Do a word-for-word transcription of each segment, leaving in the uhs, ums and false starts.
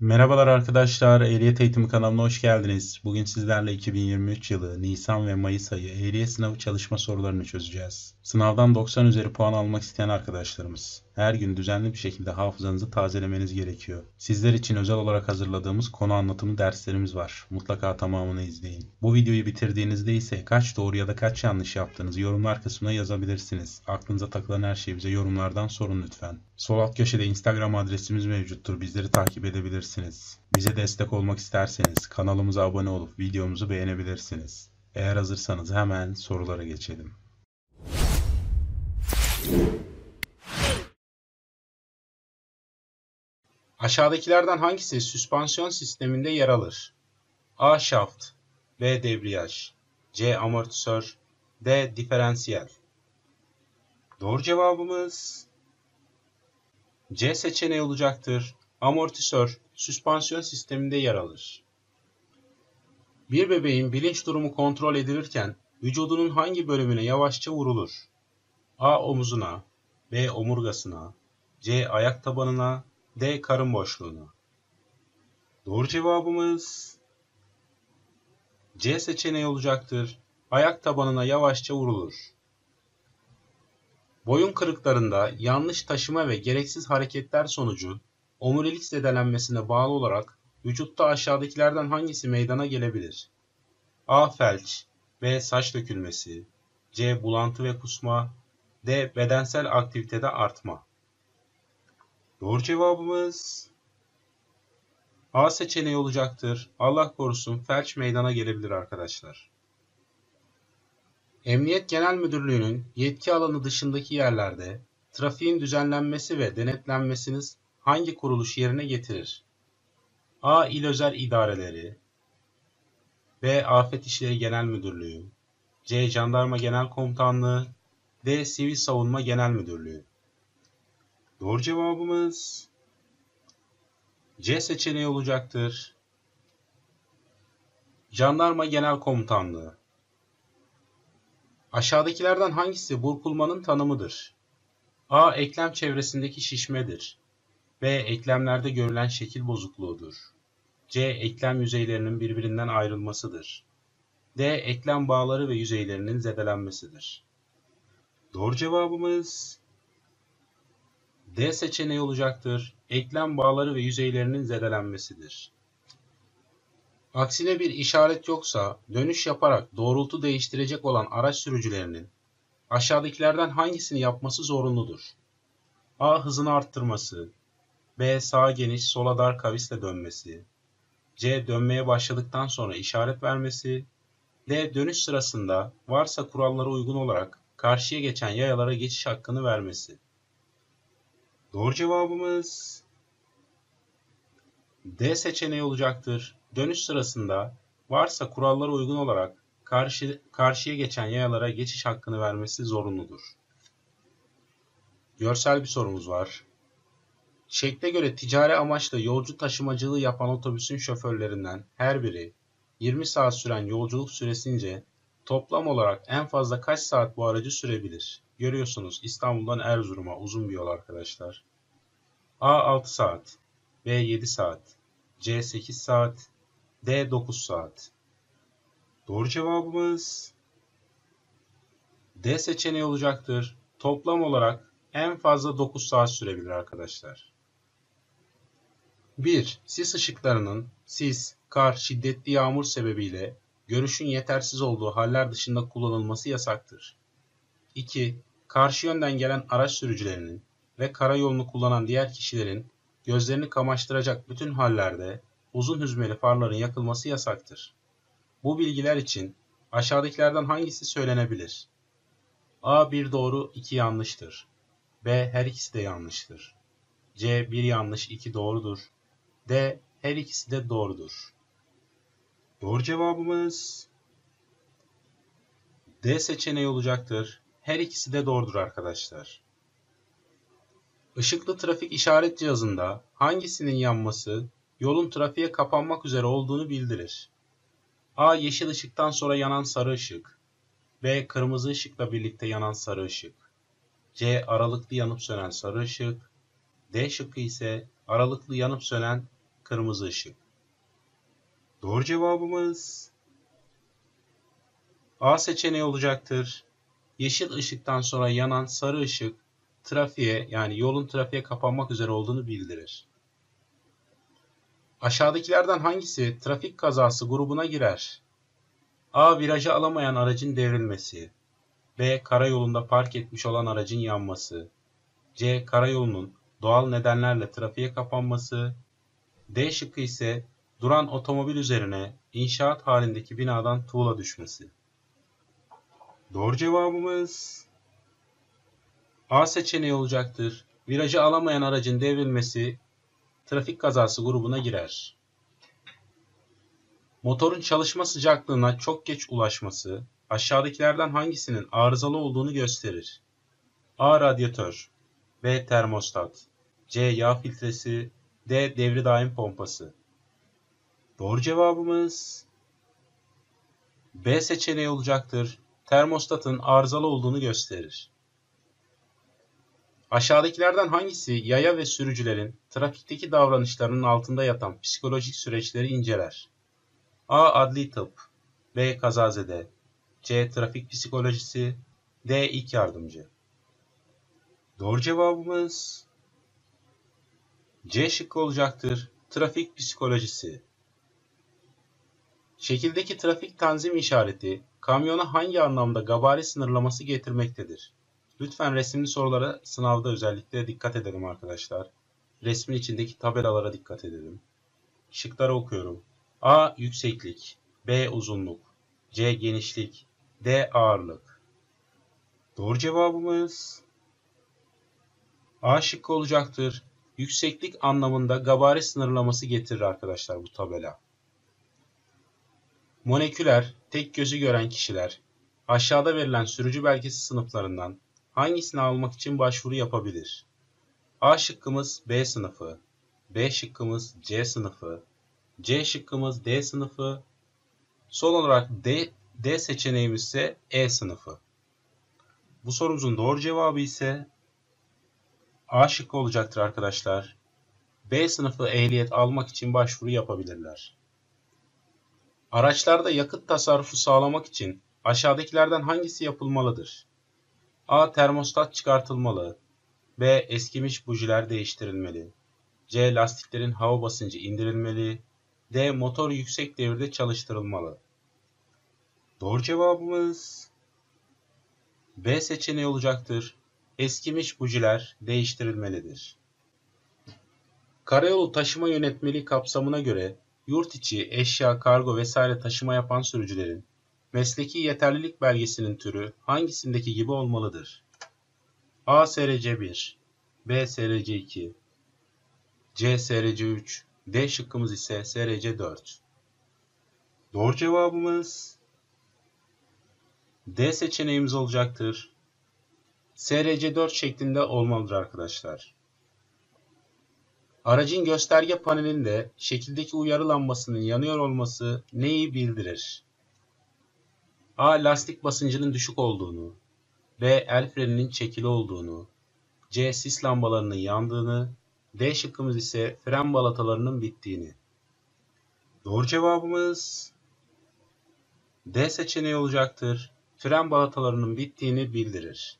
Merhabalar arkadaşlar, Ehliyet Eğitimi kanalına hoş geldiniz. Bugün sizlerle iki bin yirmi üç yılı Nisan ve Mayıs ayı ehliyet sınavı çalışma sorularını çözeceğiz. Sınavdan doksan üzeri puan almak isteyen arkadaşlarımız, her gün düzenli bir şekilde hafızanızı tazelemeniz gerekiyor. Sizler için özel olarak hazırladığımız konu anlatımı derslerimiz var. Mutlaka tamamını izleyin. Bu videoyu bitirdiğinizde ise kaç doğru ya da kaç yanlış yaptığınızı yorumlar kısmına yazabilirsiniz. Aklınıza takılan her şeyi bize yorumlardan sorun lütfen. Sol alt köşede Instagram adresimiz mevcuttur. Bizleri takip edebilirsiniz. Bize destek olmak isterseniz kanalımıza abone olup videomuzu beğenebilirsiniz. Eğer hazırsanız hemen sorulara geçelim. Aşağıdakilerden hangisi süspansiyon sisteminde yer alır? A. Şaft, B. Debriyaj, C. Amortisör, D. Diferansiyel. Doğru cevabımız C seçeneği olacaktır. Amortisör süspansiyon sisteminde yer alır. Bir bebeğin bilinç durumu kontrol edilirken vücudunun hangi bölümüne yavaşça vurulur? A. Omuzuna, B. Omurgasına, C. Ayak tabanına, D. Karın boşluğuna. Doğru cevabımız C seçeneği olacaktır. Ayak tabanına yavaşça vurulur. Boyun kırıklarında yanlış taşıma ve gereksiz hareketler sonucu omurilik zedelenmesine bağlı olarak vücutta aşağıdakilerden hangisi meydana gelebilir? A. Felç, B. Saç dökülmesi, C. Bulantı ve kusma, D. Bedensel aktivitede artma. Doğru cevabımız A seçeneği olacaktır. Allah korusun felç meydana gelebilir arkadaşlar. Emniyet Genel Müdürlüğü'nün yetki alanı dışındaki yerlerde trafiğin düzenlenmesi ve denetlenmesini hangi kuruluş yerine getirir? A. İl Özel İdareleri, B. Afet İşleri Genel Müdürlüğü, C. Jandarma Genel Komutanlığı, D. Sivil Savunma Genel Müdürlüğü. Doğru cevabımız C seçeneği olacaktır. Jandarma Genel Komutanlığı. Aşağıdakilerden hangisi burkulmanın tanımıdır? A. Eklem çevresindeki şişmedir. B. Eklemlerde görülen şekil bozukluğudur. C. Eklem yüzeylerinin birbirinden ayrılmasıdır. D. Eklem bağları ve yüzeylerinin zedelenmesidir. Doğru cevabımız D seçeneği olacaktır. Eklem bağları ve yüzeylerinin zedelenmesidir. Aksine bir işaret yoksa dönüş yaparak doğrultu değiştirecek olan araç sürücülerinin aşağıdakilerden hangisini yapması zorunludur? A. Hızını arttırması, B. Sağa geniş, sola dar kavisle dönmesi, C. Dönmeye başladıktan sonra işaret vermesi, D. Dönüş sırasında varsa kurallara uygun olarak karşıya geçen yayalara geçiş hakkını vermesi. Doğru cevabımız D seçeneği olacaktır. Dönüş sırasında varsa kurallara uygun olarak karşı, karşıya geçen yayalara geçiş hakkını vermesi zorunludur. Görsel bir sorumuz var. Şekle göre ticari amaçla yolcu taşımacılığı yapan otobüsün şoförlerinden her biri yirmi saat süren yolculuk süresince toplam olarak en fazla kaç saat bu aracı sürebilir? Görüyorsunuz İstanbul'dan Erzurum'a uzun bir yol arkadaşlar. A. altı saat, B. yedi saat, C. sekiz saat, D. dokuz saat. Doğru cevabımız D seçeneği olacaktır. Toplam olarak en fazla dokuz saat sürebilir arkadaşlar. bir. Sis ışıklarının sis, kar, şiddetli yağmur sebebiyle görüşün yetersiz olduğu haller dışında kullanılması yasaktır. iki. Karşı yönden gelen araç sürücülerinin ve karayolunu kullanan diğer kişilerin gözlerini kamaştıracak bütün hallerde uzun hüzmeli farların yakılması yasaktır. Bu bilgiler için aşağıdakilerden hangisi söylenebilir? A. bir doğru, iki yanlıştır. B. Her ikisi de yanlıştır. C. bir yanlış, iki doğrudur. D. Her ikisi de doğrudur. Doğru cevabımız D seçeneği olacaktır. Her ikisi de doğrudur arkadaşlar. Işıklı trafik işaret cihazında hangisinin yanması yolun trafiğe kapanmak üzere olduğunu bildirir? A. Yeşil ışıktan sonra yanan sarı ışık, B. Kırmızı ışıkla birlikte yanan sarı ışık, C. Aralıklı yanıp sönen sarı ışık, D şıkkı ise aralıklı yanıp sönen kırmızı ışık. Doğru cevabımız A seçeneği olacaktır. Yeşil ışıktan sonra yanan sarı ışık trafiğe, yani yolun trafiğe kapanmak üzere olduğunu bildirir. Aşağıdakilerden hangisi trafik kazası grubuna girer? A. Virajı alamayan aracın devrilmesi. B. Karayolunda park etmiş olan aracın yanması. C. Karayolunun doğal nedenlerle trafiğe kapanması. D şıkkı ise duran otomobil üzerine inşaat halindeki binadan tuğla düşmesi. Doğru cevabımız A seçeneği olacaktır. Virajı alamayan aracın devrilmesi trafik kazası grubuna girer. Motorun çalışma sıcaklığına çok geç ulaşması aşağıdakilerden hangisinin arızalı olduğunu gösterir? A. Radyatör. B. Termostat. C. Yağ filtresi. D. Devri daim pompası. Doğru cevabımız B seçeneği olacaktır. Termostatın arızalı olduğunu gösterir. Aşağıdakilerden hangisi yaya ve sürücülerin trafikteki davranışlarının altında yatan psikolojik süreçleri inceler? A. Adli tıp. B. Kazazede. C. Trafik psikolojisi. D. İlk yardımcı. Doğru cevabımız C şıkkı olacaktır. Trafik psikolojisi. Şekildeki trafik tanzim işareti kamyona hangi anlamda gabari sınırlaması getirmektedir? Lütfen resimli sorulara sınavda özellikle dikkat edelim arkadaşlar. Resmin içindeki tabelalara dikkat edelim. Şıkları okuyorum. A. Yükseklik. B. Uzunluk. C. Genişlik. D. Ağırlık. Doğru cevabımız A şıkkı olacaktır. Yükseklik anlamında gabari sınırlaması getirir arkadaşlar bu tabela. Monoküler, tek gözü gören kişiler aşağıda verilen sürücü belgesi sınıflarından hangisini almak için başvuru yapabilir? A şıkkımız B sınıfı, B şıkkımız C sınıfı, C şıkkımız D sınıfı, son olarak D, D seçeneğimiz ise E sınıfı. Bu sorumuzun doğru cevabı ise A şıkkı olacaktır arkadaşlar. B sınıfı ehliyet almak için başvuru yapabilirler. Araçlarda yakıt tasarrufu sağlamak için aşağıdakilerden hangisi yapılmalıdır? A. Termostat çıkartılmalı. B. Eskimiş bujiler değiştirilmeli. C. Lastiklerin hava basıncı indirilmeli. D. Motor yüksek devirde çalıştırılmalı. Doğru cevabımız B seçeneği olacaktır. Eskimiş bujiler değiştirilmelidir. Karayolu taşıma yönetmeliği kapsamına göre yurt içi, eşya, kargo vesaire taşıma yapan sürücülerin mesleki yeterlilik belgesinin türü hangisindeki gibi olmalıdır? A. S R C bir, B. S R C iki, C. S R C üç, D şıkkımız ise S R C dört. Doğru cevabımız D seçeneğimiz olacaktır. S R C dört şeklinde olmalıdır arkadaşlar. Aracın gösterge panelinde şekildeki uyarı lambasının yanıyor olması neyi bildirir? A. Lastik basıncının düşük olduğunu. B. El freninin çekili olduğunu. C. Sis lambalarının yandığını. D şıkkımız ise fren balatalarının bittiğini. Doğru cevabımız D seçeneği olacaktır. Fren balatalarının bittiğini bildirir.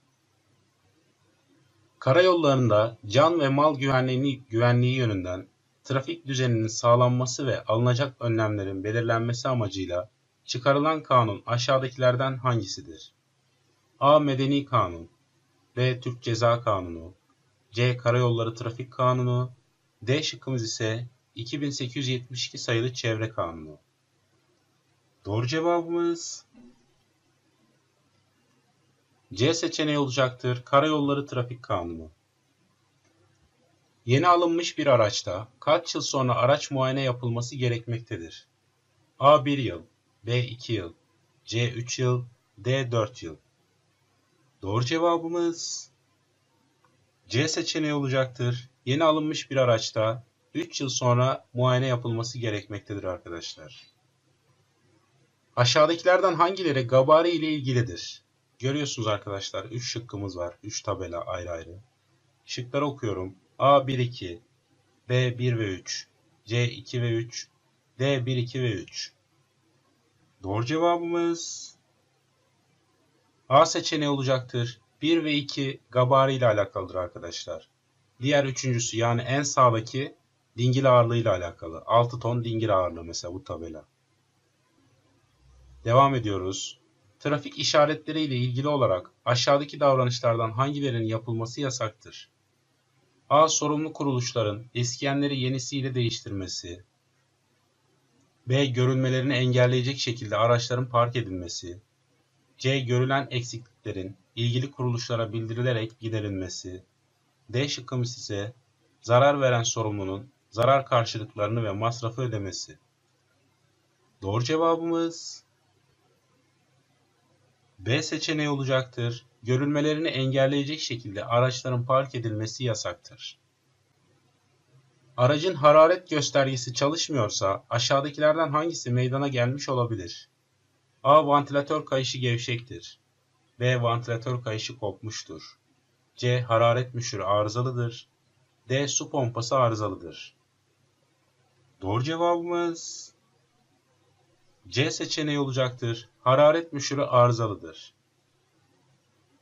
Karayollarında can ve mal güvenliğini, güvenliği yönünden trafik düzeninin sağlanması ve alınacak önlemlerin belirlenmesi amacıyla çıkarılan kanun aşağıdakilerden hangisidir? A. Medeni Kanun. B. Türk Ceza Kanunu. C. Karayolları Trafik Kanunu. D şıkkımız ise iki bin sekiz yüz yetmiş iki sayılı Çevre Kanunu. Doğru cevabımız C seçeneği olacaktır. Karayolları Trafik Kanunu. Yeni alınmış bir araçta kaç yıl sonra araç muayene yapılması gerekmektedir? A. bir yıl. B. iki yıl. C. üç yıl. D. dört yıl. Doğru cevabımız C seçeneği olacaktır. Yeni alınmış bir araçta üç yıl sonra muayene yapılması gerekmektedir arkadaşlar. Aşağıdakilerden hangileri gabari ile ilgilidir? Görüyorsunuz arkadaşlar üç şıkkımız var. üç tabela ayrı ayrı. Şıkları okuyorum. A. bir iki, B. bir ve üç, C iki ve üç, D bir, iki ve üç. Doğru cevabımız A seçeneği olacaktır. bir ve iki gabari ile alakalıdır arkadaşlar. Diğer üçüncüsü yani en sağdaki dingil ağırlığı ile alakalı. altı ton dingil ağırlığı mesela bu tabela. Devam ediyoruz. Trafik işaretleri ile ilgili olarak aşağıdaki davranışlardan hangilerinin yapılması yasaktır? A. Sorumlu kuruluşların eskiyenleri yenisiyle değiştirmesi. B. Görülmelerini engelleyecek şekilde araçların park edilmesi. C. Görülen eksikliklerin ilgili kuruluşlara bildirilerek giderilmesi. D şıkkımız ise zarar veren sorumlunun zarar karşılıklarını ve masrafı ödemesi. Doğru cevabımız B seçeneği olacaktır. Görülmelerini engelleyecek şekilde araçların park edilmesi yasaktır. Aracın hararet göstergesi çalışmıyorsa aşağıdakilerden hangisi meydana gelmiş olabilir? A. Vantilatör kayışı gevşektir. B. Vantilatör kayışı kopmuştur. C. Hararet müşürü arızalıdır. D. Su pompası arızalıdır. Doğru cevabımız C seçeneği olacaktır. Hararet müşürü arızalıdır.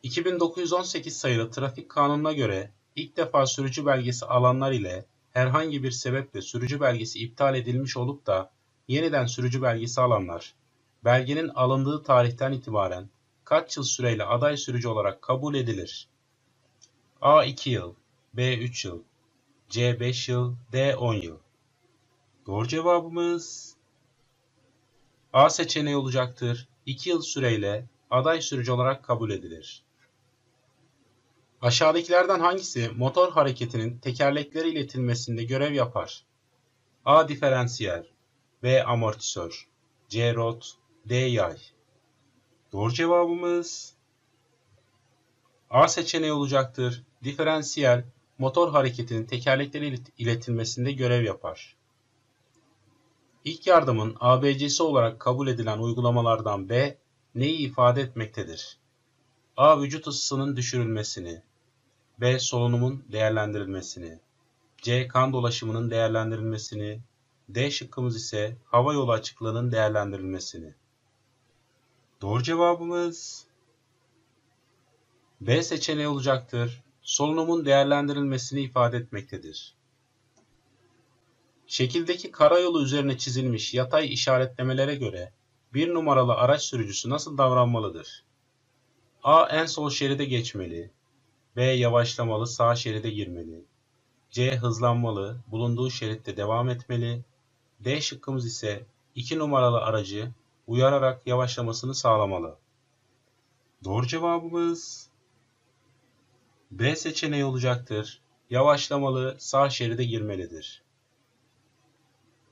iki bin dokuz yüz on sekiz sayılı trafik kanununa göre ilk defa sürücü belgesi alanlar ile herhangi bir sebeple sürücü belgesi iptal edilmiş olup da yeniden sürücü belgesi alanlar, belgenin alındığı tarihten itibaren kaç yıl süreyle aday sürücü olarak kabul edilir? A. iki yıl, B. üç yıl, C. beş yıl, D. on yıl. Doğru cevabımız A seçeneği olacaktır. iki yıl süreyle aday sürücü olarak kabul edilir. Aşağıdakilerden hangisi motor hareketinin tekerleklere iletilmesinde görev yapar? A. Diferansiyel, B. Amortisör, C. Rot, D. Yay. Doğru cevabımız A seçeneği olacaktır. Diferansiyel, motor hareketinin tekerleklere iletilmesinde görev yapar. İlk yardımın A B C'si olarak kabul edilen uygulamalardan B, neyi ifade etmektedir? A. Vücut ısısının düşürülmesini. B. Solunumun değerlendirilmesini. C. Kan dolaşımının değerlendirilmesini. D şıkkımız ise hava yolu açıklığının değerlendirilmesini. Doğru cevabımız B seçeneği olacaktır. Solunumun değerlendirilmesini ifade etmektedir. Şekildeki karayolu üzerine çizilmiş yatay işaretlemelere göre bir numaralı araç sürücüsü nasıl davranmalıdır? A. En sol şeride geçmeli. B. Yavaşlamalı, sağ şeride girmeli. C. Hızlanmalı, bulunduğu şeritte devam etmeli. D şıkkımız ise iki numaralı aracı uyararak yavaşlamasını sağlamalı. Doğru cevabımız B seçeneği olacaktır. Yavaşlamalı, sağ şeride girmelidir.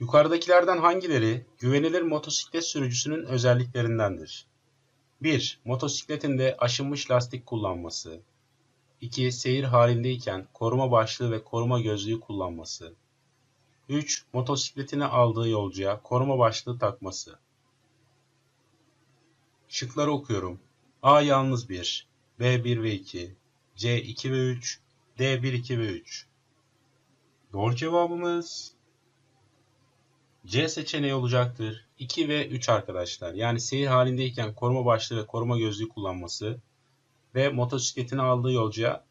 Yukarıdakilerden hangileri güvenilir motosiklet sürücüsünün özelliklerindendir? bir. Motosikletinde aşınmış lastik kullanması. iki. Seyir halindeyken koruma başlığı ve koruma gözlüğü kullanması. üç. Motosikletini aldığı yolcuya koruma başlığı takması. Şıkları okuyorum. A. Yalnız bir, B. bir ve iki, C. iki ve üç, D. bir, iki ve üç. Doğru cevabımız C seçeneği olacaktır. iki ve üç arkadaşlar. Yani seyir halindeyken koruma başlığı ve koruma gözlüğü kullanması ve motosikletini aldığı yolcuya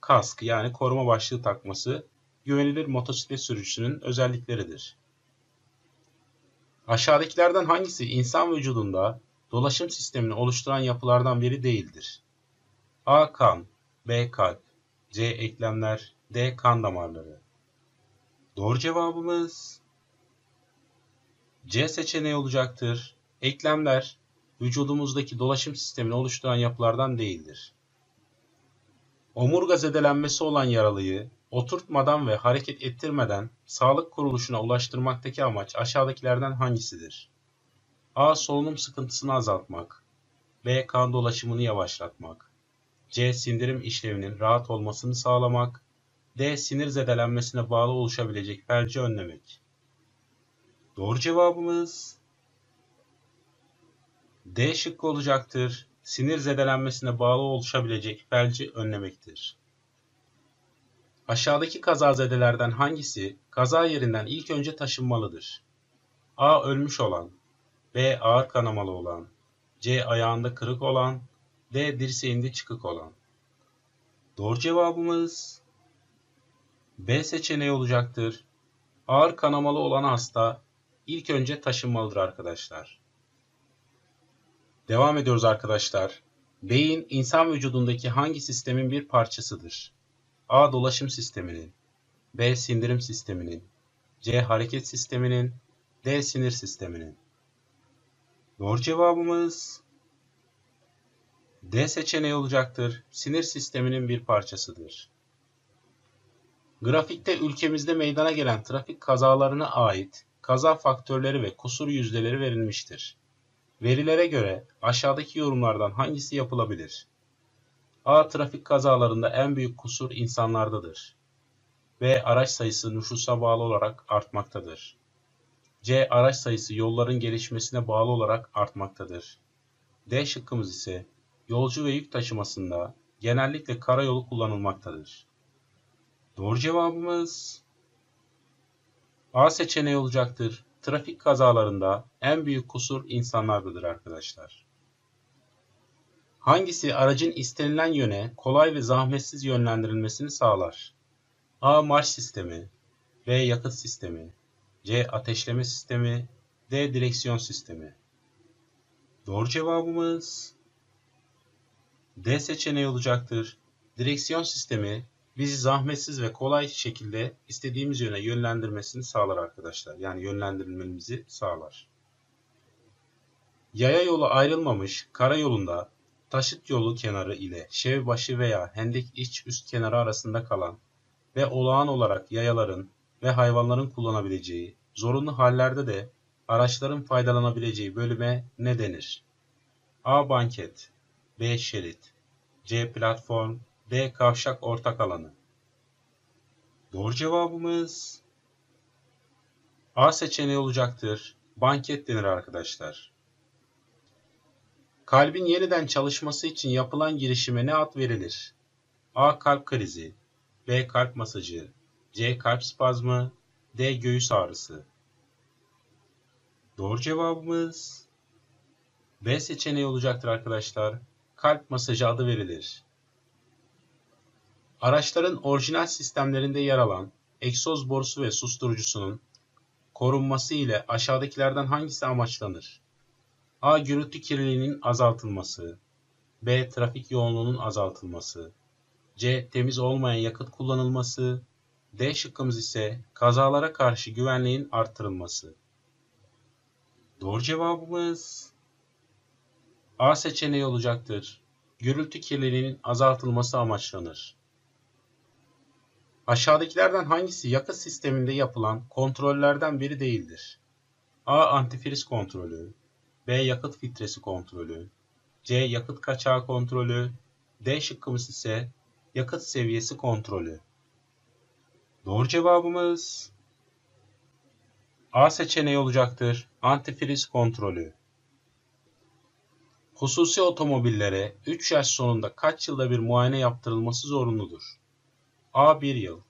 kask yani koruma başlığı takması güvenilir motosiklet sürücüsünün özellikleridir. Aşağıdakilerden hangisi insan vücudunda dolaşım sistemini oluşturan yapılardan biri değildir? A. Kan, B. Kalp, C. Eklemler, D. Kan damarları. Doğru cevabımız C seçeneği olacaktır. Eklemler vücudumuzdaki dolaşım sistemini oluşturan yapılardan değildir. Omurga zedelenmesi olan yaralıyı oturtmadan ve hareket ettirmeden sağlık kuruluşuna ulaştırmaktaki amaç aşağıdakilerden hangisidir? A. Solunum sıkıntısını azaltmak. B. Kan dolaşımını yavaşlatmak. C. Sindirim işlevinin rahat olmasını sağlamak. D. Sinir zedelenmesine bağlı oluşabilecek felci önlemek. Doğru cevabımız D şıkkı olacaktır. Sinir zedelenmesine bağlı oluşabilecek felci önlemektir. Aşağıdaki kazazedelerden hangisi kaza yerinden ilk önce taşınmalıdır? A. Ölmüş olan, B. Ağır kanamalı olan, C. Ayağında kırık olan, D. Dirseğinde çıkık olan. Doğru cevabımız B seçeneği olacaktır. Ağır kanamalı olan hasta ilk önce taşınmalıdır arkadaşlar. Devam ediyoruz arkadaşlar. Beyin insan vücudundaki hangi sistemin bir parçasıdır? A. Dolaşım sisteminin, B. Sindirim sisteminin, C. Hareket sisteminin, D. Sinir sisteminin. Doğru cevabımız D seçeneği olacaktır. Sinir sisteminin bir parçasıdır. Grafikte ülkemizde meydana gelen trafik kazalarına ait kaza faktörleri ve kusur yüzdeleri verilmiştir. Verilere göre aşağıdaki yorumlardan hangisi yapılabilir? A. Trafik kazalarında en büyük kusur insanlardadır. B. Araç sayısı nüfusa bağlı olarak artmaktadır. C. Araç sayısı yolların gelişmesine bağlı olarak artmaktadır. D şıkkımız ise yolcu ve yük taşımasında genellikle karayolu kullanılmaktadır. Doğru cevabımız A seçeneği olacaktır. Trafik kazalarında en büyük kusur insanlardadır arkadaşlar. Hangisi aracın istenilen yöne kolay ve zahmetsiz yönlendirilmesini sağlar? A. Marş sistemi, B. Yakıt sistemi, C. Ateşleme sistemi, D. Direksiyon sistemi. Doğru cevabımız D seçeneği olacaktır. Direksiyon sistemi bizi zahmetsiz ve kolay şekilde istediğimiz yöne yönlendirmesini sağlar arkadaşlar. Yani yönlendirilmemizi sağlar. Yaya yolu ayrılmamış karayolunda taşıt yolu kenarı ile şevbaşı veya hendek iç üst kenarı arasında kalan ve olağan olarak yayaların ve hayvanların kullanabileceği, zorunlu hallerde de araçların faydalanabileceği bölüme ne denir? A. Banket, B. Şerit, C. Platform, D. Kavşak ortak alanı. Doğru cevabımız A seçeneği olacaktır. Banket denir arkadaşlar. Kalbin yeniden çalışması için yapılan girişime ne ad verilir? A. Kalp krizi, B. Kalp masajı, C. Kalp spazmı, D. Göğüs ağrısı. Doğru cevabımız B seçeneği olacaktır arkadaşlar. Kalp masajı adı verilir. Araçların orijinal sistemlerinde yer alan egzoz borusu ve susturucusunun korunması ile aşağıdakilerden hangisi amaçlanır? A. Gürültü kirliliğinin azaltılması, B. Trafik yoğunluğunun azaltılması, C. Temiz olmayan yakıt kullanılması, D şıkkımız ise kazalara karşı güvenliğin artırılması. Doğru cevabımız A seçeneği olacaktır. Gürültü kirliliğinin azaltılması amaçlanır. Aşağıdakilerden hangisi yakıt sisteminde yapılan kontrollerden biri değildir? A. Antifriz kontrolü, B. Yakıt filtresi kontrolü, C. Yakıt kaçağı kontrolü, D şıkkımız ise yakıt seviyesi kontrolü. Doğru cevabımız A seçeneği olacaktır. Antifriz kontrolü. Hususi otomobillere üç yaş sonunda kaç yılda bir muayene yaptırılması zorunludur? A. bir yıl,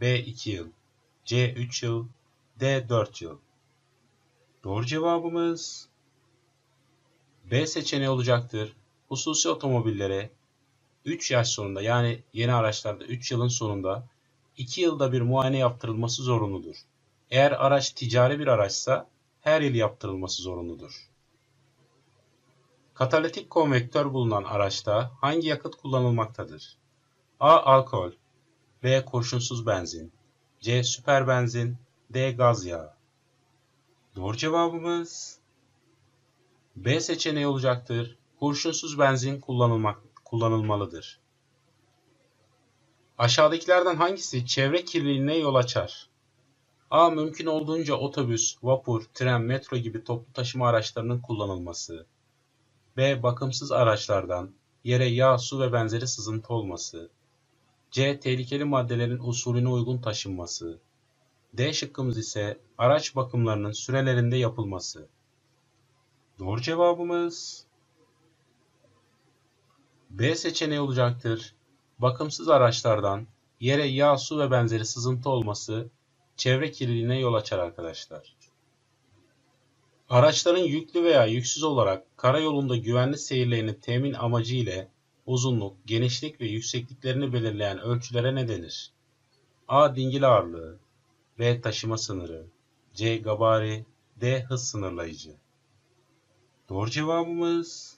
B. iki yıl, C. üç yıl, D. dört yıl. Doğru cevabımız B seçeneği olacaktır. Hususi otomobillere üç yaş sonunda, yani yeni araçlarda üç yılın sonunda iki yılda bir muayene yaptırılması zorunludur. Eğer araç ticari bir araçsa her yıl yaptırılması zorunludur. Katalitik konvektör bulunan araçta hangi yakıt kullanılmaktadır? A. Alkol, B. Kurşunsuz benzin, C. Süper benzin, D. Gaz yağı. Doğru cevabımız B seçeneği olacaktır. Kurşunsuz benzin kullanılmak, kullanılmalıdır. Aşağıdakilerden hangisi çevre kirliliğine yol açar? A. Mümkün olduğunca otobüs, vapur, tren, metro gibi toplu taşıma araçlarının kullanılması. B. Bakımsız araçlardan yere yağ, su ve benzeri sızıntı olması. C. Tehlikeli maddelerin usulüne uygun taşınması. D şıkkımız ise araç bakımlarının sürelerinde yapılması. Doğru cevabımız B seçeneği olacaktır. Bakımsız araçlardan yere yağ, su ve benzeri sızıntı olması çevre kirliliğine yol açar arkadaşlar. Araçların yüklü veya yüksüz olarak karayolunda güvenli seyirlerini temin amacı ile uzunluk, genişlik ve yüksekliklerini belirleyen ölçülere ne denir? A. Dingil ağırlığı, B. Taşıma sınırı, C. Gabari, D. Hız sınırlayıcı. Doğru cevabımız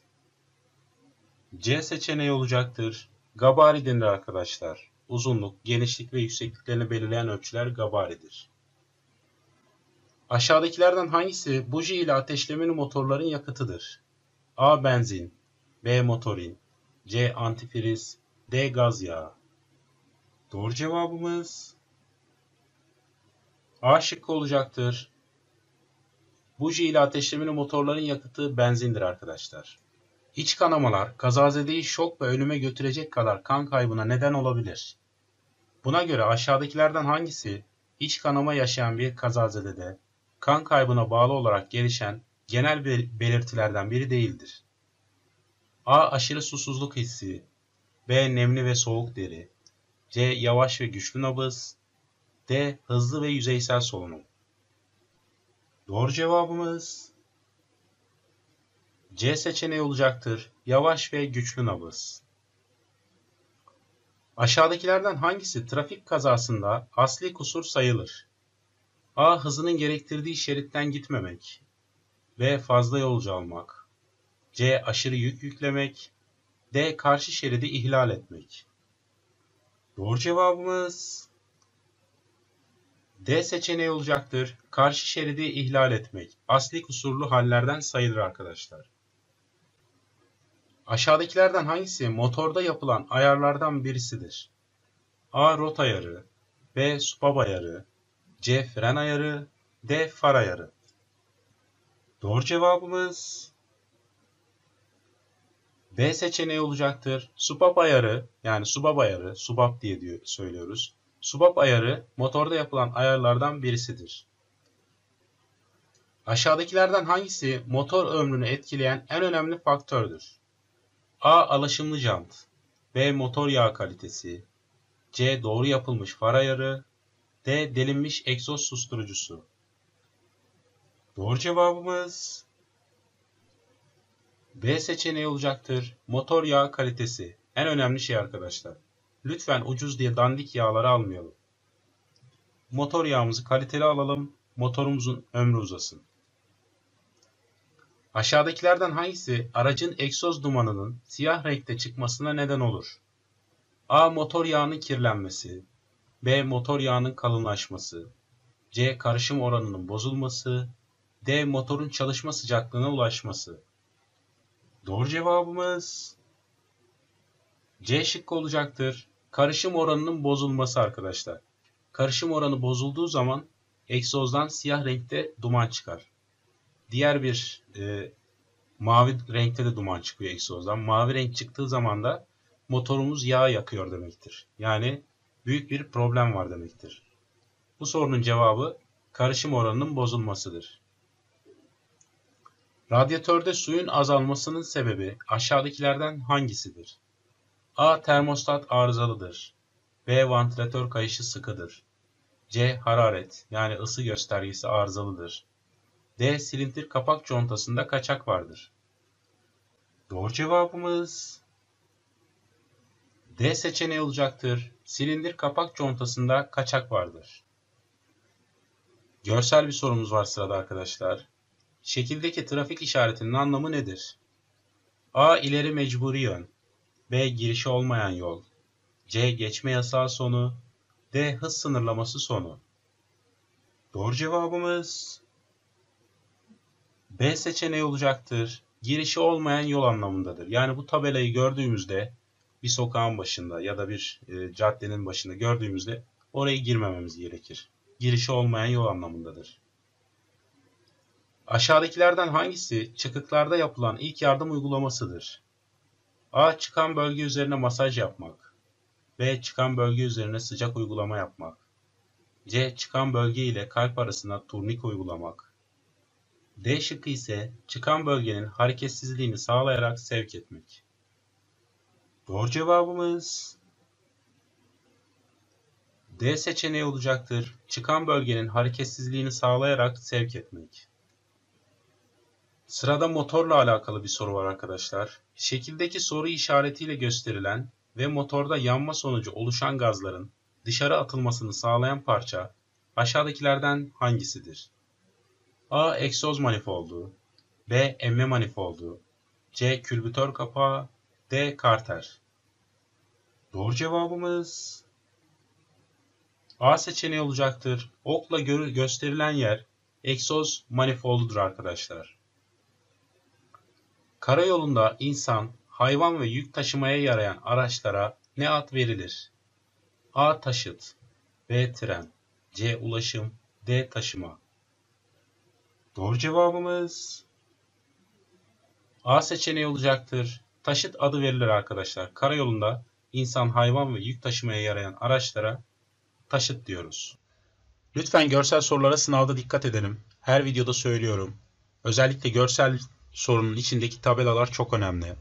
C seçeneği olacaktır. Gabari denir arkadaşlar. Uzunluk, genişlik ve yüksekliklerini belirleyen ölçüler gabaridir. Aşağıdakilerden hangisi buji ile ateşlemeli motorların yakıtıdır? A. Benzin, B. Motorin, C. Antifriz, D. Gaz yağı. Doğru cevabımız A şıkkı olacaktır. Buji ile ateşlemeli motorların yakıtı benzindir arkadaşlar. İç kanamalar kazazedeyi şok ve ölüme götürecek kadar kan kaybına neden olabilir. Buna göre aşağıdakilerden hangisi iç kanama yaşayan bir kazazedede kan kaybına bağlı olarak gelişen genel belirtilerden biri değildir? A. Aşırı susuzluk hissi, B. Nemli ve soğuk deri, C. Yavaş ve güçlü nabız, D. Hızlı ve yüzeysel solunum. Doğru cevabımız C seçeneği olacaktır. Yavaş ve güçlü nabız. Aşağıdakilerden hangisi trafik kazasında asli kusur sayılır? A. Hızının gerektirdiği şeritten gitmemek, B. Fazla yolcu almak, C. Aşırı yük yüklemek, D. Karşı şeridi ihlal etmek. Doğru cevabımız D seçeneği olacaktır. Karşı şeridi ihlal etmek asli kusurlu hallerden sayılır arkadaşlar. Aşağıdakilerden hangisi motorda yapılan ayarlardan birisidir? A. Rot ayarı, B. Spab ayarı, C. Fren ayarı, D. Far ayarı. Doğru cevabımız B seçeneği olacaktır. Spab ayarı, yani subab ayarı, subab diye diyor, söylüyoruz. Subab ayarı motorda yapılan ayarlardan birisidir. Aşağıdakilerden hangisi motor ömrünü etkileyen en önemli faktördür? A. Alaşımlı jant, B. Motor yağ kalitesi, C. Doğru yapılmış far ayarı, D. Delinmiş egzoz susturucusu. Doğru cevabımız B seçeneği olacaktır. Motor yağ kalitesi en önemli şey arkadaşlar. Lütfen ucuz diye dandik yağları almayalım. Motor yağımızı kaliteli alalım. Motorumuzun ömrü uzasın. Aşağıdakilerden hangisi aracın egzoz dumanının siyah renkte çıkmasına neden olur? A. Motor yağının kirlenmesi, B. Motor yağının kalınlaşması, C. Karışım oranının bozulması, D. Motorun çalışma sıcaklığına ulaşması. Doğru cevabımız C şıkkı olacaktır. Karışım oranının bozulması arkadaşlar. Karışım oranı bozulduğu zaman egzozdan siyah renkte duman çıkar. Diğer bir e, mavi renkte de duman çıkıyor egzozdan. Mavi renk çıktığı zaman da motorumuz yağ yakıyor demektir. Yani büyük bir problem var demektir. Bu sorunun cevabı karışım oranının bozulmasıdır. Radyatörde suyun azalmasının sebebi aşağıdakilerden hangisidir? A. Termostat arızalıdır, B. Vantilatör kayışı sıkıdır, C. Hararet, yani ısı göstergesi arızalıdır, D. Silindir kapak contasında kaçak vardır. Doğru cevabımız D seçeneği olacaktır. Silindir kapak contasında kaçak vardır. Görsel bir sorumuz var sırada arkadaşlar. Şekildeki trafik işaretinin anlamı nedir? A. İleri mecburi yön, B. Girişi olmayan yol, C. Geçme yasağı sonu, D. Hız sınırlaması sonu. Doğru cevabımız B seçeneği olacaktır. Girişi olmayan yol anlamındadır. Yani bu tabelayı gördüğümüzde bir sokağın başında ya da bir e, caddenin başında gördüğümüzde oraya girmememiz gerekir. Girişi olmayan yol anlamındadır. Aşağıdakilerden hangisi çıkıklarda yapılan ilk yardım uygulamasıdır? A. Çıkan bölge üzerine masaj yapmak, B. Çıkan bölge üzerine sıcak uygulama yapmak, C. Çıkan bölge ile kalp arasına turnike uygulamak, D şıkkı ise çıkan bölgenin hareketsizliğini sağlayarak sevk etmek. Doğru cevabımız D seçeneği olacaktır. Çıkan bölgenin hareketsizliğini sağlayarak sevk etmek. Sırada motorla alakalı bir soru var arkadaşlar. Şekildeki soru işaretiyle gösterilen ve motorda yanma sonucu oluşan gazların dışarı atılmasını sağlayan parça aşağıdakilerden hangisidir? A. Egzoz manifoldu. B. Emme manifoldu. C. Külbütör kapağı. D. Karter. Doğru cevabımız A seçeneği olacaktır. Okla gö gösterilen yer egzoz manifoldudur arkadaşlar. Karayolunda insan, hayvan ve yük taşımaya yarayan araçlara ne ad verilir? A. Taşıt. B. Tren. C. Ulaşım. D. Taşıma. Doğru cevabımız A seçeneği olacaktır. Taşıt adı verilir arkadaşlar. Karayolunda insan, hayvan ve yük taşımaya yarayan araçlara taşıt diyoruz. Lütfen görsel sorulara sınavda dikkat edelim. Her videoda söylüyorum. Özellikle görsel sorunun içindeki tabelalar çok önemli.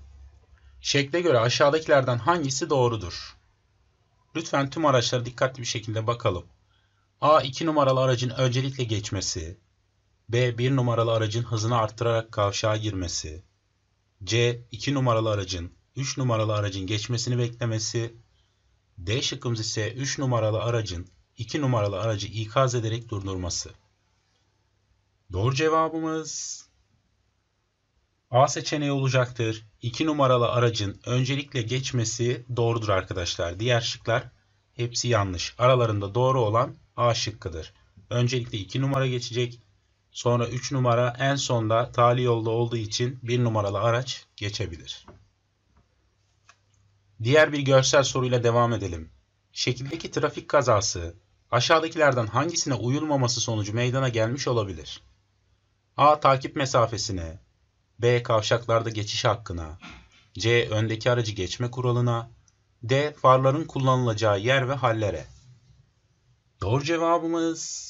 Şekle göre aşağıdakilerden hangisi doğrudur? Lütfen tüm araçlara dikkatli bir şekilde bakalım. A. iki numaralı aracın öncelikle geçmesi. B. bir numaralı aracın hızını arttırarak kavşağa girmesi. C. iki numaralı aracın üç numaralı aracın geçmesini beklemesi. D şıkkımız ise üç numaralı aracın iki numaralı aracı ikaz ederek durdurması. Doğru cevabımız A seçeneği olacaktır. iki numaralı aracın öncelikle geçmesi doğrudur arkadaşlar. Diğer şıklar hepsi yanlış. Aralarında doğru olan A şıkkıdır. Öncelikle iki numara geçecek. Sonra üç numara, en sonda tali yolda olduğu için bir numaralı araç geçebilir. Diğer bir görsel soruyla devam edelim. Şekildeki trafik kazası aşağıdakilerden hangisine uyulmaması sonucu meydana gelmiş olabilir? A. Takip mesafesine. B. Kavşaklarda geçiş hakkına. C. Öndeki aracı geçme kuralına. D. Farların kullanılacağı yer ve hallere. Doğru cevabımız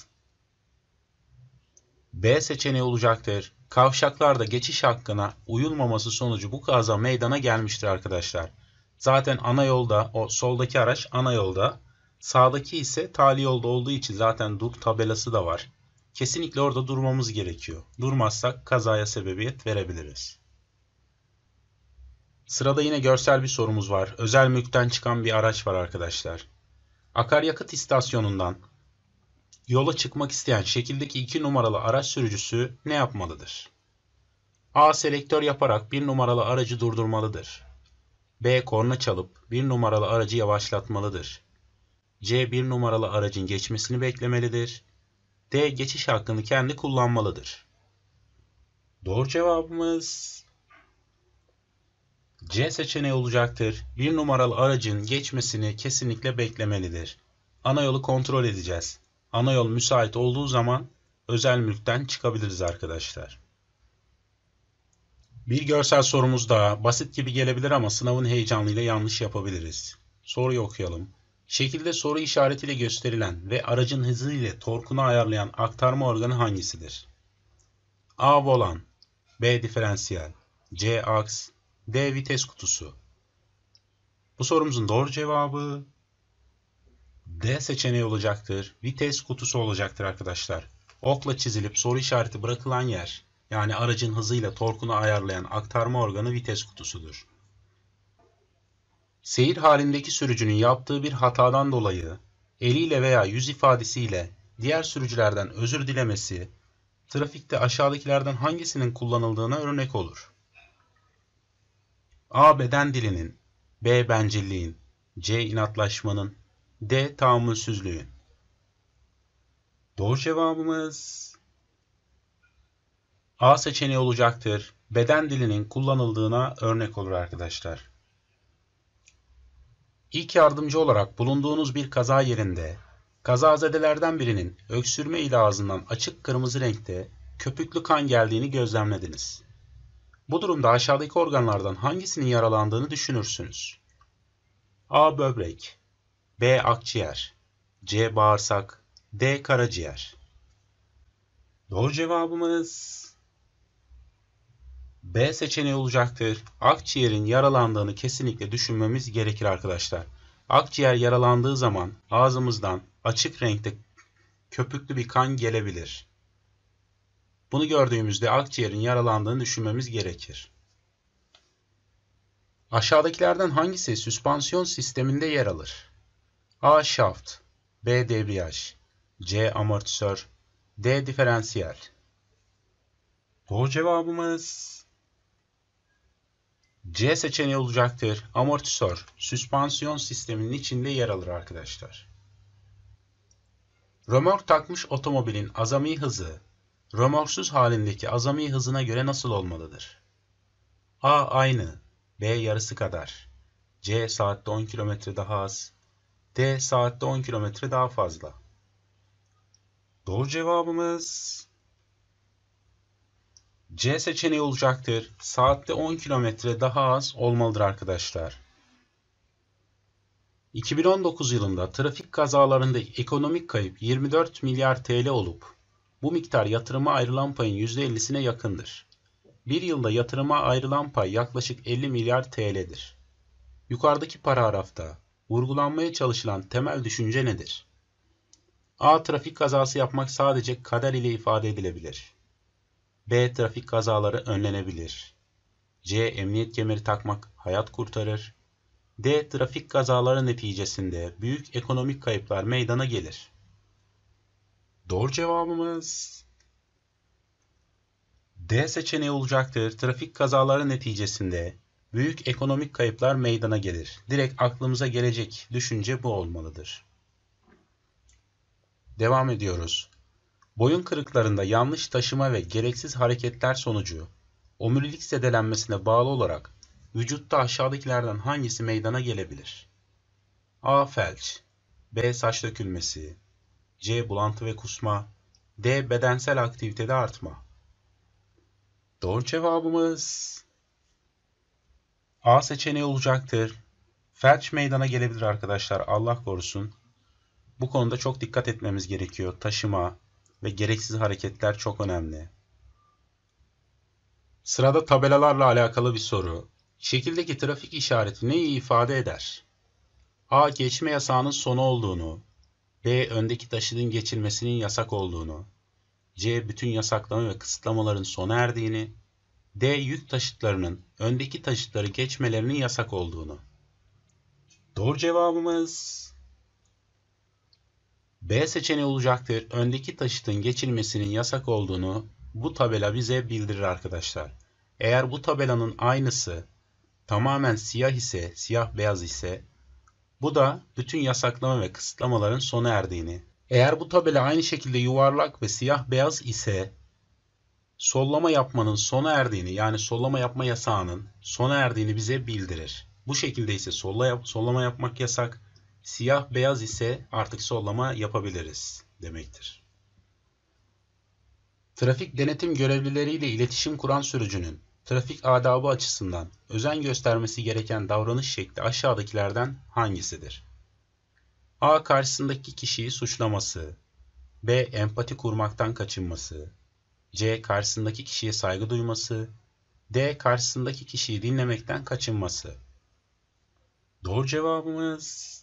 B seçeneği olacaktır. Kavşaklarda geçiş hakkına uyulmaması sonucu bu kaza meydana gelmiştir arkadaşlar. Zaten ana yolda, o soldaki araç ana yolda, sağdaki ise tali yolda olduğu için zaten dur tabelası da var. Kesinlikle orada durmamız gerekiyor. Durmazsak kazaya sebebiyet verebiliriz. Sırada yine görsel bir sorumuz var. Özel mülkten çıkan bir araç var arkadaşlar. Akaryakıt istasyonundan yola çıkmak isteyen şekildeki iki numaralı araç sürücüsü ne yapmalıdır? A. Selektör yaparak bir numaralı aracı durdurmalıdır. B. Korna çalıp bir numaralı aracı yavaşlatmalıdır. C. bir numaralı aracın geçmesini beklemelidir. D. Geçiş hakkını kendi kullanmalıdır. Doğru cevabımız C seçeneği olacaktır. bir numaralı aracın geçmesini kesinlikle beklemelidir. Ana yolu kontrol edeceğiz. Ana yol müsait olduğu zaman özel mülkten çıkabiliriz arkadaşlar. Bir görsel sorumuz daha. Basit gibi gelebilir ama sınavın heyecanıyla yanlış yapabiliriz. Soruyu okuyalım. Şekilde soru işaretiyle gösterilen ve aracın hızı ile torkunu ayarlayan aktarma organı hangisidir? A. Volan. B. Diferansiyel. C. Aks. D. Vites kutusu. Bu sorumuzun doğru cevabı D seçeneği olacaktır. Vites kutusu olacaktır arkadaşlar. Okla çizilip soru işareti bırakılan yer, yani aracın hızıyla torkunu ayarlayan aktarma organı vites kutusudur. Seyir halindeki sürücünün yaptığı bir hatadan dolayı eliyle veya yüz ifadesiyle diğer sürücülerden özür dilemesi trafikte aşağıdakilerden hangisinin kullanıldığına örnek olur? A. Beden dilinin. B. Bencilliğin. C. İnatlaşmanın. D. Tahammülsüzlüğün. Doğru cevabımız A seçeneği olacaktır. Beden dilinin kullanıldığına örnek olur arkadaşlar. İlk yardımcı olarak bulunduğunuz bir kaza yerinde kazazedelerden birinin öksürme ile ağzından açık kırmızı renkte köpüklü kan geldiğini gözlemlediniz. Bu durumda aşağıdaki organlardan hangisinin yaralandığını düşünürsünüz? A. Böbrek. B. Akciğer. C. Bağırsak. D. Karaciğer. Doğru cevabımız B seçeneği olacaktır. Akciğerin yaralandığını kesinlikle düşünmemiz gerekir arkadaşlar. Akciğer yaralandığı zaman ağzımızdan açık renkte köpüklü bir kan gelebilir. Bunu gördüğümüzde akciğerin yaralandığını düşünmemiz gerekir. Aşağıdakilerden hangisi süspansiyon sisteminde yer alır? A. Şaft, B. Debriyaj, C. Amortisör, D. Diferansiyel. Doğru cevabımız C seçeneği olacaktır. Amortisör süspansiyon sisteminin içinde yer alır arkadaşlar. Römork takmış otomobilin azami hızı, römorksuz halindeki azami hızına göre nasıl olmalıdır? A. Aynı, B. Yarısı kadar, C. Saatte on kilometre daha az, D. Saatte on kilometre daha fazla. Doğru cevabımız C seçeneği olacaktır. Saatte on kilometre daha az olmalıdır arkadaşlar. iki bin on dokuz yılında trafik kazalarında ekonomik kayıp yirmi dört milyar T L olup bu miktar yatırıma ayrılan payın yüzde ellisine yakındır. Bir yılda yatırıma ayrılan pay yaklaşık elli milyar T L'dir. Yukarıdaki paragrafta vurgulanmaya çalışılan temel düşünce nedir? A. Trafik kazası yapmak sadece kader ile ifade edilebilir. B. Trafik kazaları önlenebilir. C. Emniyet kemeri takmak hayat kurtarır. D. Trafik kazaları neticesinde büyük ekonomik kayıplar meydana gelir. Doğru cevabımız D seçeneği olacaktır. Trafik kazaları neticesinde büyük ekonomik kayıplar meydana gelir. Direkt aklımıza gelecek düşünce bu olmalıdır. Devam ediyoruz. Boyun kırıklarında yanlış taşıma ve gereksiz hareketler sonucu omurilik zedelenmesine bağlı olarak vücutta aşağıdakilerden hangisi meydana gelebilir? A. Felç, B. Saç dökülmesi, C. Bulantı ve kusma, D. Bedensel aktivitede artma. Doğru cevabımız A seçeneği olacaktır. Felç meydana gelebilir arkadaşlar. Allah korusun. Bu konuda çok dikkat etmemiz gerekiyor. Taşıma ve gereksiz hareketler çok önemli. Sırada tabelalarla alakalı bir soru. Şekildeki trafik işareti neyi ifade eder? A. Geçme yasağının sonu olduğunu, B. Öndeki taşıdığın geçilmesinin yasak olduğunu, C. Bütün yasaklama ve kısıtlamaların sona erdiğini, D. Yük taşıtlarının öndeki taşıtları geçmelerinin yasak olduğunu. Doğru cevabımız B seçeneği olacaktır. Öndeki taşıtın geçilmesinin yasak olduğunu bu tabela bize bildirir arkadaşlar. Eğer bu tabelanın aynısı tamamen siyah ise, siyah beyaz ise bu da bütün yasaklama ve kısıtlamaların sona erdiğini. Eğer bu tabela aynı şekilde yuvarlak ve siyah beyaz ise sollama yapmanın sona erdiğini, yani sollama yapma yasağının sona erdiğini bize bildirir. Bu şekilde ise solla yap, sollama yapmak yasak, siyah beyaz ise artık sollama yapabiliriz demektir. Trafik denetim görevlileriyle iletişim kuran sürücünün trafik adabı açısından özen göstermesi gereken davranış şekli aşağıdakilerden hangisidir? A. Karşısındaki kişiyi suçlaması, B. Empati kurmaktan kaçınması, C. Karşısındaki kişiye saygı duyması, D. Karşısındaki kişiyi dinlemekten kaçınması. Doğru cevabımız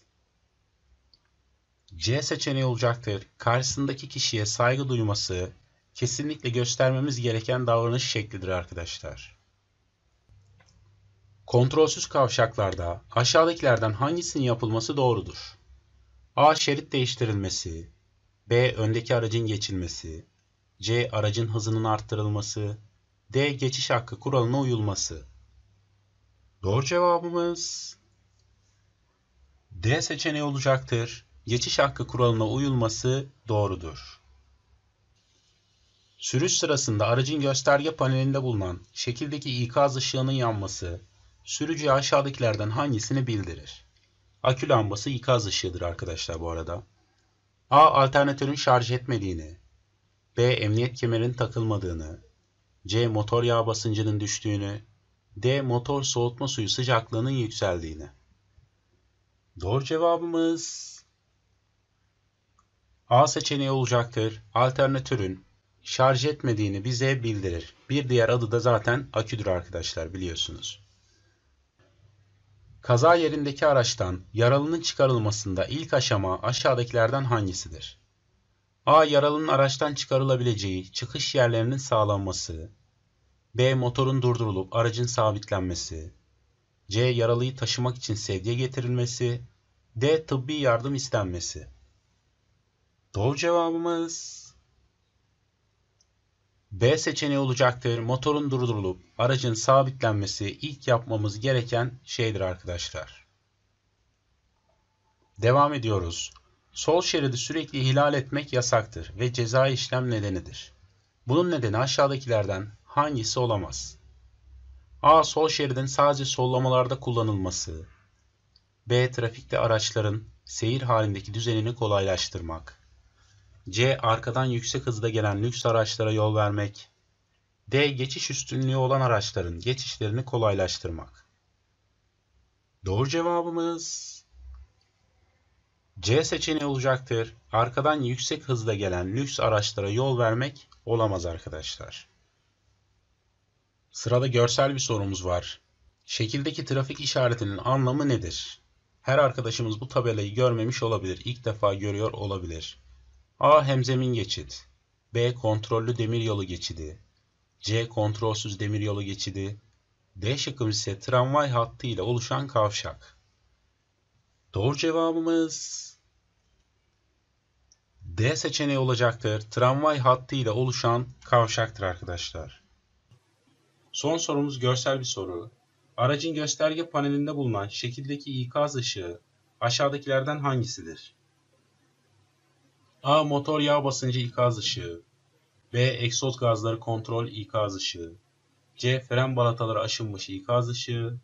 C seçeneği olacaktır. Karşısındaki kişiye saygı duyması kesinlikle göstermemiz gereken davranış şeklidir arkadaşlar. Kontrolsüz kavşaklarda aşağıdakilerden hangisinin yapılması doğrudur? A. Şerit değiştirilmesi, B. Öndeki aracın geçilmesi, C. Aracın hızının arttırılması, D. Geçiş hakkı kuralına uyulması. Doğru cevabımız D seçeneği olacaktır. Geçiş hakkı kuralına uyulması doğrudur. Sürüş sırasında aracın gösterge panelinde bulunan şekildeki ikaz ışığının yanması sürücüye aşağıdakilerden hangisini bildirir? Akü lambası ikaz ışığıdır arkadaşlar bu arada. A. Alternatörün şarj etmediğini, B. Emniyet kemerinin takılmadığını, C. Motor yağ basıncının düştüğünü, D. Motor soğutma suyu sıcaklığının yükseldiğini. Doğru cevabımız A seçeneği olacaktır. Alternatörün şarj etmediğini bize bildirir. Bir diğer adı da zaten aküdür arkadaşlar biliyorsunuz. Kaza yerindeki araçtan yaralının çıkarılmasında ilk aşama aşağıdakilerden hangisidir? A. Yaralının araçtan çıkarılabileceği çıkış yerlerinin sağlanması. B. Motorun durdurulup aracın sabitlenmesi. C. Yaralıyı taşımak için sedye getirilmesi. D. Tıbbi yardım istenmesi. Doğru cevabımız B seçeneği olacaktır. Motorun durdurulup aracın sabitlenmesi ilk yapmamız gereken şeydir arkadaşlar. Devam ediyoruz. Sol şeridi sürekli ihlal etmek yasaktır ve cezai işlem nedenidir. Bunun nedeni aşağıdakilerden hangisi olamaz? A. Sol şeridin sadece sollamalarda kullanılması. B. Trafikte araçların seyir halindeki düzenini kolaylaştırmak. C. Arkadan yüksek hızda gelen lüks araçlara yol vermek. D. Geçiş üstünlüğü olan araçların geçişlerini kolaylaştırmak. Doğru cevabımız C seçeneği olacaktır. Arkadan yüksek hızda gelen lüks araçlara yol vermek olamaz arkadaşlar. Sırada görsel bir sorumuz var. Şekildeki trafik işaretinin anlamı nedir? Her arkadaşımız bu tabelayı görmemiş olabilir. İlk defa görüyor olabilir. A. Hemzemin geçit. B. Kontrollü demiryolu geçidi. C. Kontrolsüz demiryolu geçidi. D şıkkı ise tramvay hattı ile oluşan kavşak. Doğru cevabımız D seçeneği olacaktır. Tramvay hattı ile oluşan kavşaktır arkadaşlar. Son sorumuz görsel bir soru. Aracın gösterge panelinde bulunan şekildeki ikaz ışığı aşağıdakilerden hangisidir? A. Motor yağ basıncı ikaz ışığı. B. Egzoz gazları kontrol ikaz ışığı. C. Fren balataları aşınmış ikaz ışığı.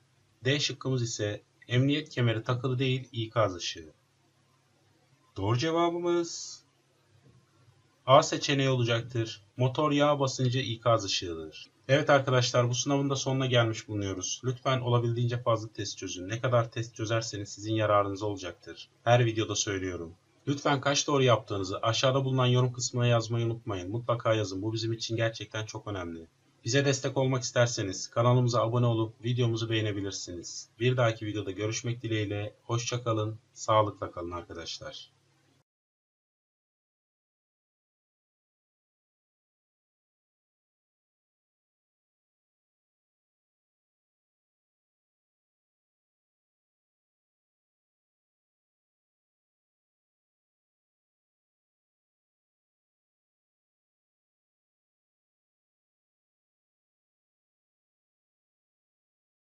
D şıkkımız ise emniyet kemeri takılı değil ikaz ışığı. Doğru cevabımız A seçeneği olacaktır. Motor yağ basıncı ikaz ışığıdır. Evet arkadaşlar, bu sınavın da sonuna gelmiş bulunuyoruz. Lütfen olabildiğince fazla test çözün. Ne kadar test çözerseniz sizin yararınız olacaktır. Her videoda söylüyorum. Lütfen kaç doğru yaptığınızı aşağıda bulunan yorum kısmına yazmayı unutmayın. Mutlaka yazın. Bu bizim için gerçekten çok önemli. Bize destek olmak isterseniz kanalımıza abone olup videomuzu beğenebilirsiniz. Bir dahaki videoda görüşmek dileğiyle. Hoşça kalın, sağlıkla kalın arkadaşlar.